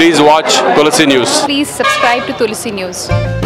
Please watch Tulasi News. Please subscribe to Tulasi News.